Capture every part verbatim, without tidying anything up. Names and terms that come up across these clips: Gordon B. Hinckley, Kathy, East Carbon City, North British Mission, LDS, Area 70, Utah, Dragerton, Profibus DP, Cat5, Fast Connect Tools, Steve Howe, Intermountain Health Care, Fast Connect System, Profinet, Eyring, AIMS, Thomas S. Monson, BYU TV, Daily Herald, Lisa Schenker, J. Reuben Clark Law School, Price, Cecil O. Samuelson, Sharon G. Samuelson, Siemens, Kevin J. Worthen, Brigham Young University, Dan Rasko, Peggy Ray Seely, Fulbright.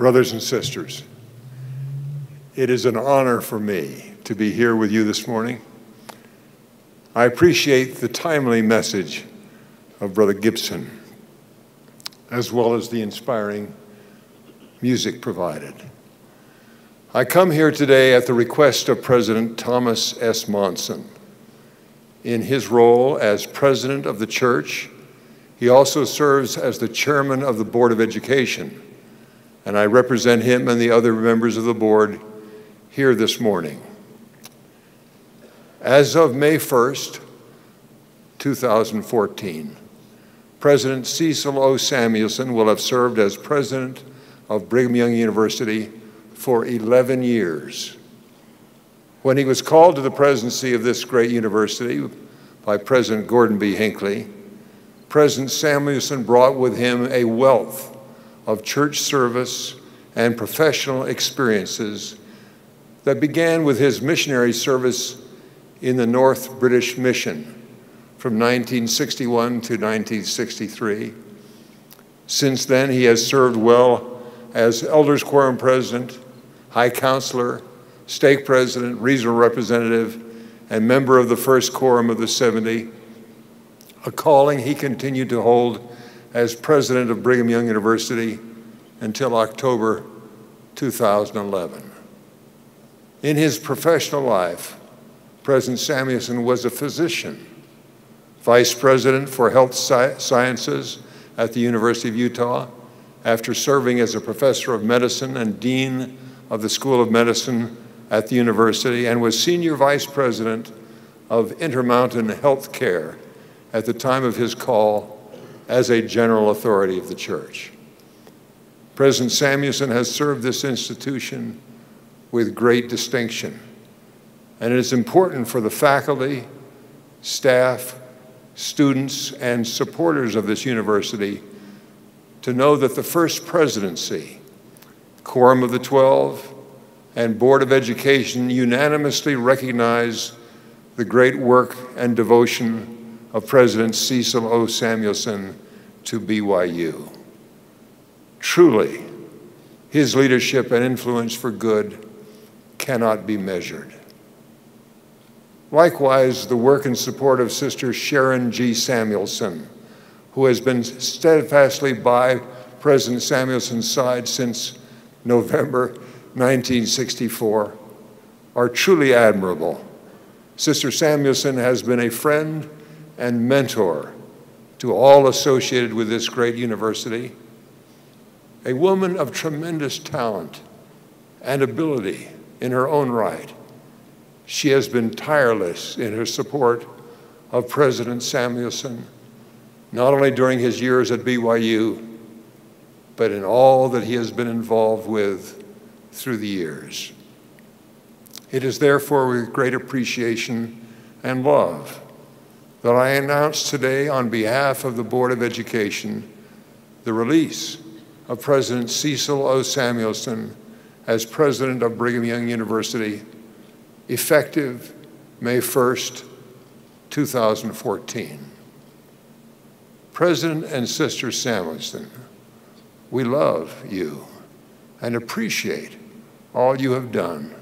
Brothers and sisters, it is an honor for me to be here with you this morning. I appreciate the timely message of Brother Gibson, as well as the inspiring music provided. I come here today at the request of President Thomas S. Monson. In his role as president of the church, he also serves as the chairman of the Board of Education, and I represent him and the other members of the board here this morning. As of May first, two thousand fourteen, President Cecil O. Samuelson will have served as president of Brigham Young University for eleven years. When he was called to the presidency of this great university by President Gordon B. Hinckley, President Samuelson brought with him a wealth of church service and professional experiences that began with his missionary service in the North British Mission from nineteen sixty-one to nineteen sixty-three. Since then, he has served well as Elders Quorum President, High Counselor, Stake President, Regional Representative, and member of the First Quorum of the seventy, a calling he continued to hold as President of Brigham Young University until October two thousand eleven. In his professional life, President Samuelson was a physician, Vice President for Health Sci- Sciences at the University of Utah, after serving as a professor of medicine and dean of the School of Medicine at the university, and was Senior Vice President of Intermountain Health Care at the time of his call as a general authority of the church. President Samuelson has served this institution with great distinction, and it is important for the faculty, staff, students, and supporters of this university to know that the First Presidency, Quorum of the Twelve, and Board of Education unanimously recognize the great work and devotion of President Cecil O. Samuelson to B Y U. Truly, his leadership and influence for good cannot be measured. Likewise, the work and support of Sister Sharon G. Samuelson, who has been steadfastly by President Samuelson's side since November nineteen sixty-four, are truly admirable. Sister Samuelson has been a friend and mentor to all associated with this great university, a woman of tremendous talent and ability in her own right. She has been tireless in her support of President Samuelson, not only during his years at B Y U, but in all that he has been involved with through the years. It is therefore with great appreciation and love that I announce today on behalf of the Board of Education the release of President Cecil O. Samuelson as president of Brigham Young University, effective May first, two thousand fourteen. President and Sister Samuelson, we love you and appreciate all you have done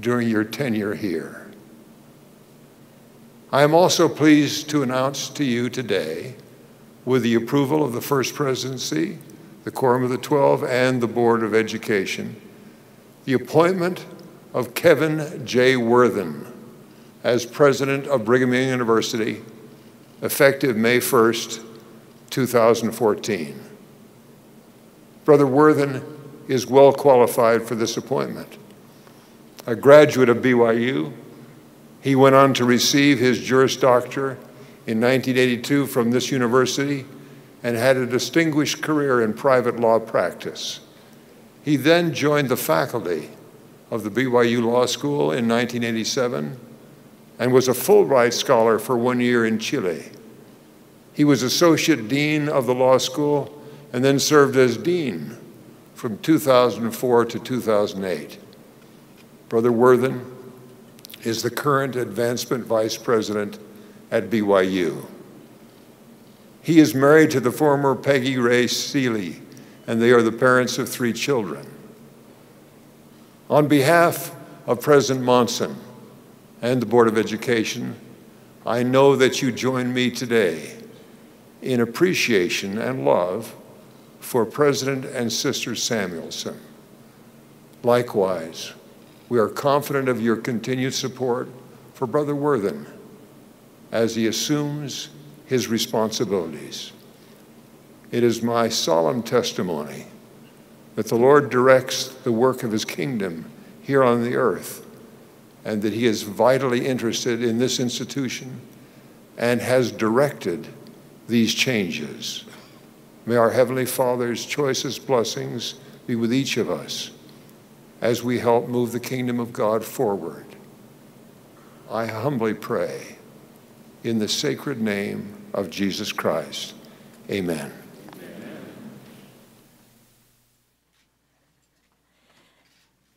during your tenure here. I am also pleased to announce to you today, with the approval of the First Presidency, the Quorum of the Twelve, and the Board of Education, the appointment of Kevin J. Worthen as President of Brigham Young University, effective May first, two thousand fourteen. Brother Worthen is well qualified for this appointment. A graduate of B Y U, he went on to receive his Juris Doctor in nineteen eighty-two from this university and had a distinguished career in private law practice. He then joined the faculty of the B Y U Law School in nineteen eighty-seven and was a Fulbright Scholar for one year in Chile. He was Associate Dean of the Law School and then served as Dean from two thousand four to two thousand eight. Brother Worthen is the current Advancement Vice President at B Y U. He is married to the former Peggy Ray Seely, and they are the parents of three children. On behalf of President Monson and the Board of Education, I know that you join me today in appreciation and love for President and Sister Samuelson. Likewise, we are confident of your continued support for Brother Worthen as he assumes his responsibilities. It is my solemn testimony that the Lord directs the work of his kingdom here on the earth, and that he is vitally interested in this institution and has directed these changes. May our Heavenly Father's choicest blessings be with each of us as we help move the kingdom of God forward. I humbly pray in the sacred name of Jesus Christ. Amen.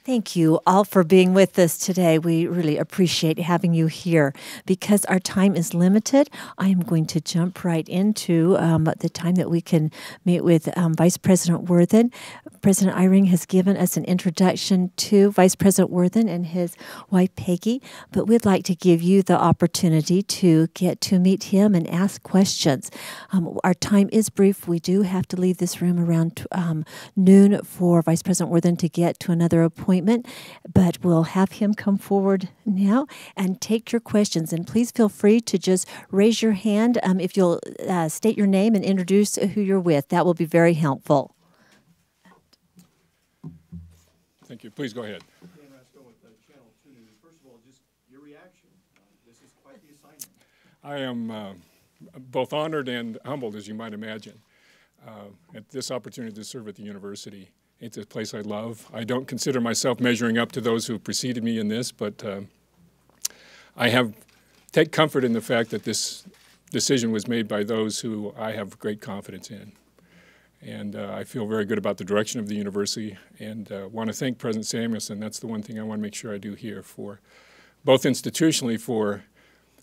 Thank you all for being with us today. We really appreciate having you here. Because our time is limited, I am going to jump right into um, the time that we can meet with um, Vice President Worthen. President Eyring has given us an introduction to Vice President Worthen and his wife, Peggy, but we'd like to give you the opportunity to get to meet him and ask questions. Um, our time is brief. We do have to leave this room around um, noon for Vice President Worthen to get to another appointment. But we'll have him come forward now and take your questions. And please feel free to just raise your hand um, if you'll uh, state your name and introduce who you're with. That will be very helpful. Thank you. Please go ahead. Dan Rasko with Channel two News. First of all, just your reaction. Uh, this is quite the assignment. I am uh, both honored and humbled, as you might imagine, uh, at this opportunity to serve at the university. It's a place I love. I don't consider myself measuring up to those who preceded me in this, but uh, I have take comfort in the fact that this decision was made by those who I have great confidence in. And uh, I feel very good about the direction of the university, and uh, want to thank President Samuelson. That's the one thing I want to make sure I do here, for both institutionally for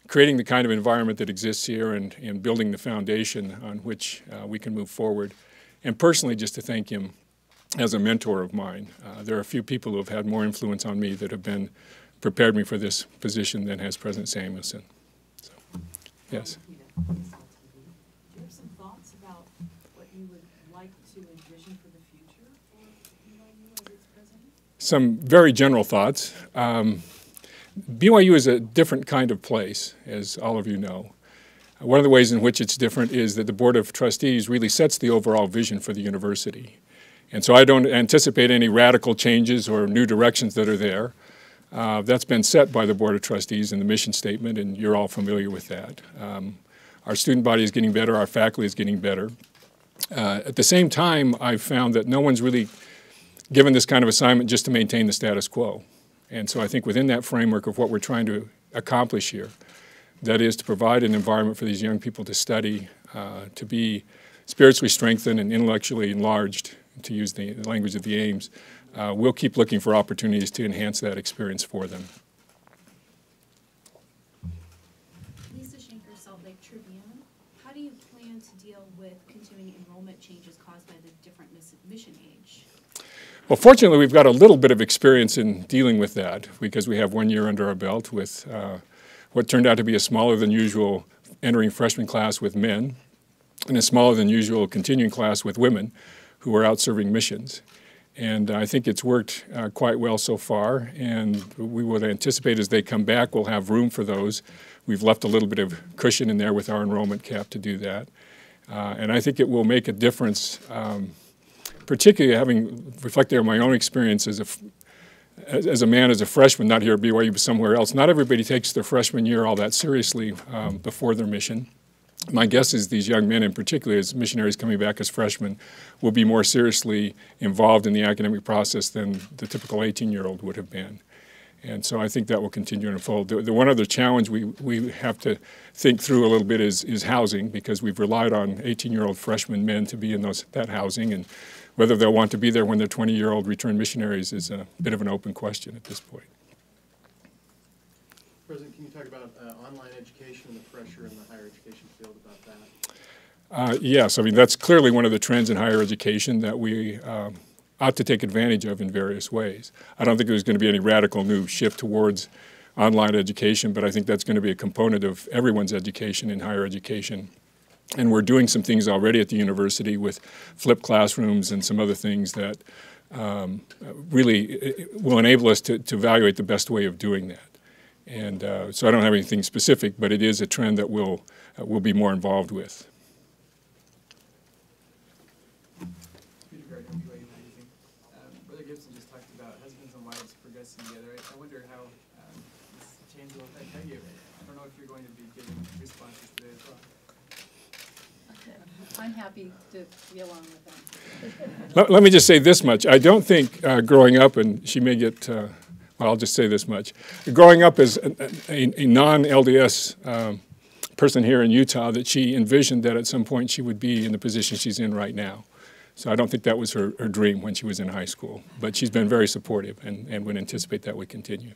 creating the kind of environment that exists here and, and building the foundation on which uh, we can move forward. And personally, just to thank him as a mentor of mine. Uh, there are a few people who have had more influence on me that have been prepared me for this position than has President Samuelson. So, yes. Do you have some thoughts about what you would like to envision for the future for B Y U as its president? Some very general thoughts. Um, B Y U is a different kind of place, as all of you know. One of the ways in which it's different is that the Board of Trustees really sets the overall vision for the university. And so I don't anticipate any radical changes or new directions that are there. Uh, that's been set by the Board of Trustees in the mission statement, and you're all familiar with that. Um, our student body is getting better. Our faculty is getting better. Uh, at the same time, I've found that no one's really given this kind of assignment just to maintain the status quo. And so I think within that framework of what we're trying to accomplish here, that is to provide an environment for these young people to study, uh, to be spiritually strengthened and intellectually enlarged, to use the language of the AIMS, uh, we'll keep looking for opportunities to enhance that experience for them. Lisa Schenker, Salt Lake Tribune. How do you plan to deal with continuing enrollment changes caused by the different mission age? Well, fortunately, we've got a little bit of experience in dealing with that because we have one year under our belt with uh, what turned out to be a smaller than usual entering freshman class with men and a smaller than usual continuing class with women who are out serving missions. And I think it's worked uh, quite well so far, and we would anticipate as they come back we'll have room for those. We've left a little bit of cushion in there with our enrollment cap to do that. Uh, and I think it will make a difference, um, particularly having reflected on my own experience as a, as a man, as a freshman, not here at B Y U, but somewhere else. Not everybody takes their freshman year all that seriously um, before their mission. My guess is these young men, in particular as missionaries coming back as freshmen, will be more seriously involved in the academic process than the typical eighteen-year-old would have been. And so I think that will continue to unfold. The, the one other challenge we, we have to think through a little bit is, is housing, because we've relied on eighteen-year-old freshman men to be in those, that housing, and whether they'll want to be there when they're twenty-year-old returned missionaries is a bit of an open question at this point. President, can you talk about uh, online education and the pressure in the higher education field about that? Uh, yes, I mean, that's clearly one of the trends in higher education that we um, ought to take advantage of in various ways. I don't think there's going to be any radical new shift towards online education, but I think that's going to be a component of everyone's education in higher education. And we're doing some things already at the university with flipped classrooms and some other things that um, really will enable us to, to evaluate the best way of doing that. And uh, so I don't have anything specific, but it is a trend that we'll, uh, we'll be more involved with. I'm happy to be along with them. let, let me just say this much. I don't think uh, growing up, and she may get, uh, well, I'll just say this much. Growing up as a, a, a non L D S um, person here in Utah, that she envisioned that at some point she would be in the position she's in right now. So I don't think that was her, her dream when she was in high school. But she's been very supportive and, and would anticipate that would continue.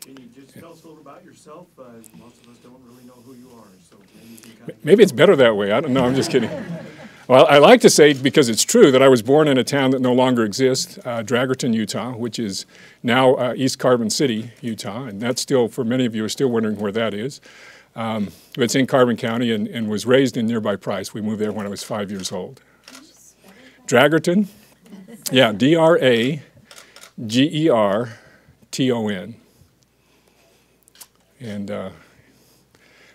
Can you just tell us a little about yourself? Uh, most of us don't really know who you are. So maybe it's better that way. I don't know. I'm just kidding. Well, I like to say, because it's true, that I was born in a town that no longer exists, uh, Dragerton, Utah, which is now uh, East Carbon City, Utah. And that's still, for many of you, are still wondering where that is. Um, it's in Carbon County and, and was raised in nearby Price. We moved there when I was five years old. Dragerton? Yeah, D R A G E R T O N. And... Uh,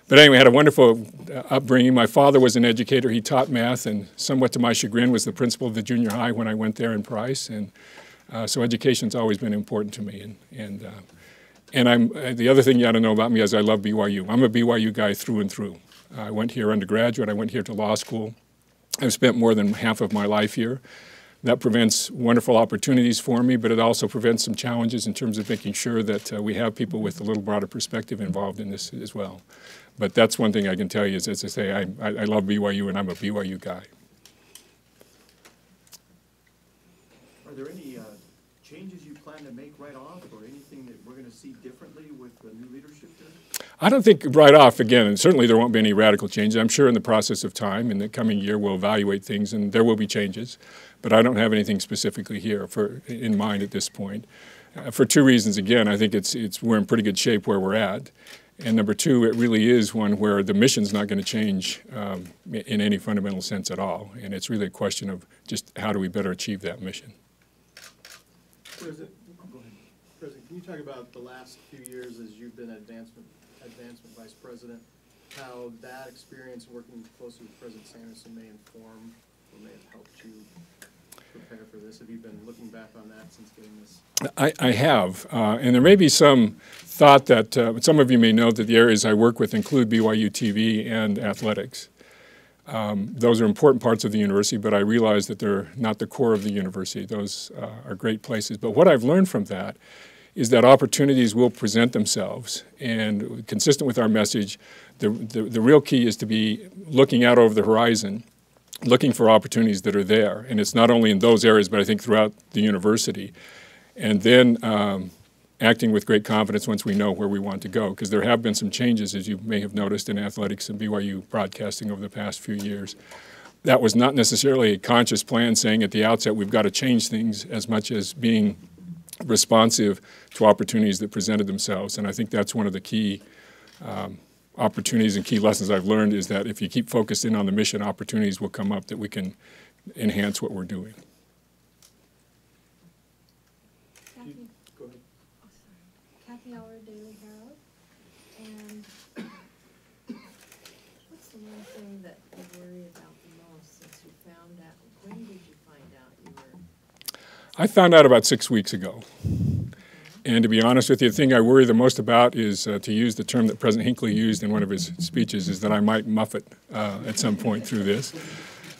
But anyway, I had a wonderful upbringing. My father was an educator. He taught math, and somewhat to my chagrin was the principal of the junior high when I went there in Price. And uh, so education's always been important to me. And, and, uh, and I'm, the other thing you ought to know about me is I love B Y U. I'm a B Y U guy through and through. I went here undergraduate. I went here to law school. I've spent more than half of my life here. That presents wonderful opportunities for me, but it also presents some challenges in terms of making sure that uh, we have people with a little broader perspective involved in this as well. But that's one thing I can tell you is, as I say, I, I love B Y U and I'm a B Y U guy. Are there any uh, changes you plan to make right off or anything that we're going to see differently with the new leadership there? I don't think right off, again, and certainly there won't be any radical changes. I'm sure in the process of time, in the coming year, we'll evaluate things and there will be changes. But I don't have anything specifically here for, in mind at this point. Uh, for two reasons, again, I think it's, it's, we're in pretty good shape where we're at. And number two, it really is one where the mission's not going to change um, in any fundamental sense at all. And it's really a question of just how do we better achieve that mission. President, go ahead. President, can you talk about the last few years as you've been advancement, advancement vice president, how that experience working closely with President Samuelson may inform or may have helped you prepare for this? Have you been looking back on that since getting this? I, I have, uh, and there may be some thought that uh, some of you may know that the areas I work with include B Y U T V and athletics. Um, those are important parts of the university, but I realize that they're not the core of the university. Those uh, are great places. But what I've learned from that is that opportunities will present themselves, and consistent with our message, the, the, the real key is to be looking out over the horizon, looking for opportunities that are there. And it's not only in those areas, but I think throughout the university. And then um, acting with great confidence once we know where we want to go, because there have been some changes, as you may have noticed, in athletics and B Y U broadcasting over the past few years. That was not necessarily a conscious plan saying at the outset we've got to change things as much as being responsive to opportunities that presented themselves. And I think that's one of the key um, opportunities and key lessons I've learned is that if you keep focused in on the mission, opportunities will come up that we can enhance what we're doing. Kathy, go ahead. Oh, sorry. Kathy Aller, Daily Herald. And what's the one thing that you worry about the most since you found out? When did you find out you were? I found out about six weeks ago. And to be honest with you, the thing I worry the most about is, uh, to use the term that President Hinckley used in one of his speeches, is that I might muff it uh, at some point through this.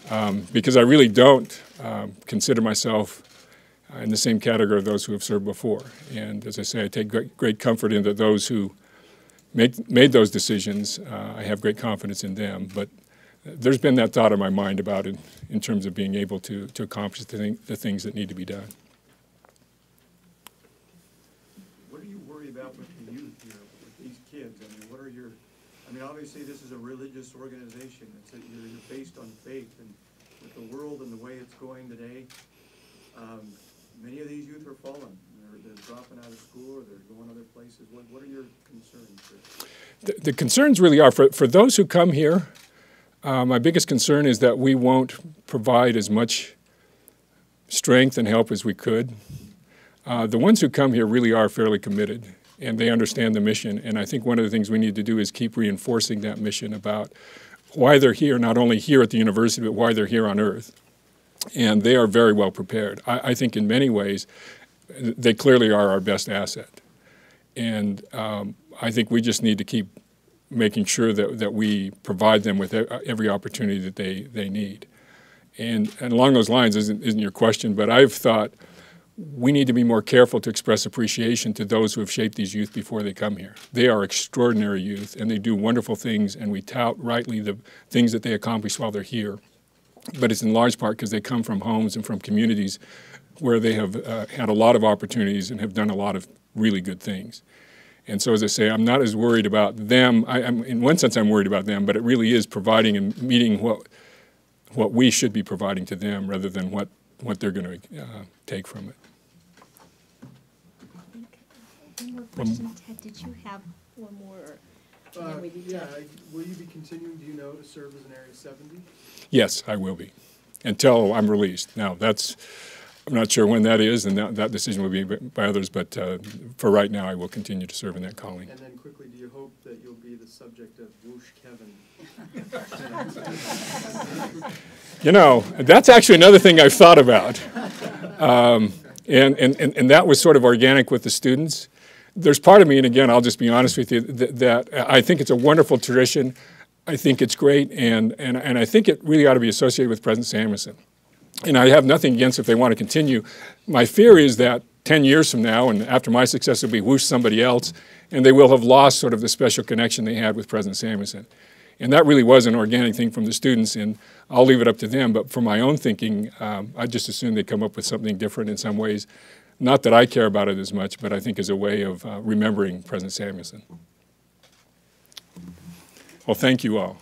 Um, because I really don't um, consider myself in the same category of those who have served before. And as I say, I take great, great comfort in that those who make, made those decisions, uh, I have great confidence in them. But there's been that thought in my mind about it in terms of being able to, to accomplish the, thing, the things that need to be done. With the youth here, with these kids, I mean, what are your I mean, obviously this is a religious organization. It's a, you're based on faith, and with the world and the way it's going today, um, many of these youth are fallen. They're, they're dropping out of school or they're going other places. What, what are your concerns? The, the concerns really are, for, for those who come here, uh, my biggest concern is that we won't provide as much strength and help as we could. Uh, the ones who come here really are fairly committed, and they understand the mission. And I think one of the things we need to do is keep reinforcing that mission about why they're here, not only here at the university, but why they're here on Earth. And they are very well prepared. I, I think in many ways, they clearly are our best asset. And um, I think we just need to keep making sure that, that we provide them with every opportunity that they, they need. And, and along those lines isn't, isn't your question, but I've thought, we need to be more careful to express appreciation to those who have shaped these youth before they come here. They are extraordinary youth, and they do wonderful things, and we tout rightly the things that they accomplish while they're here. But it's in large part because they come from homes and from communities where they have uh, had a lot of opportunities and have done a lot of really good things. And so, as I say, I'm not as worried about them. I, I'm, in one sense, I'm worried about them, but it really is providing and meeting what, what we should be providing to them rather than what, what they're going to uh, take from it. One more question, Ted. Did you have one more? Uh, yeah, I, will you be continuing, do you know, to serve as an Area seventy? Yes, I will be, until I'm released. Now, that's, I'm not sure when that is, and that, that decision will be by others, but uh, for right now, I will continue to serve in that calling. And then quickly, do you hope that you'll be the subject of Whoosh Kevin? You know, that's actually another thing I've thought about. Um, and, and, and, and that was sort of organic with the students. There's part of me, and again, I'll just be honest with you, that, that I think it's a wonderful tradition. I think it's great, and, and, and I think it really ought to be associated with President Samuelson. And I have nothing against if they want to continue. My fear is that ten years from now, and after my success, will be whoosh somebody else, and they will have lost sort of the special connection they had with President Samuelson. And that really was an organic thing from the students, and I'll leave it up to them. But for my own thinking, um, I just assume they come up with something different in some ways. Not that I care about it as much, but I think as a way of uh, remembering President Samuelson. Well, thank you all.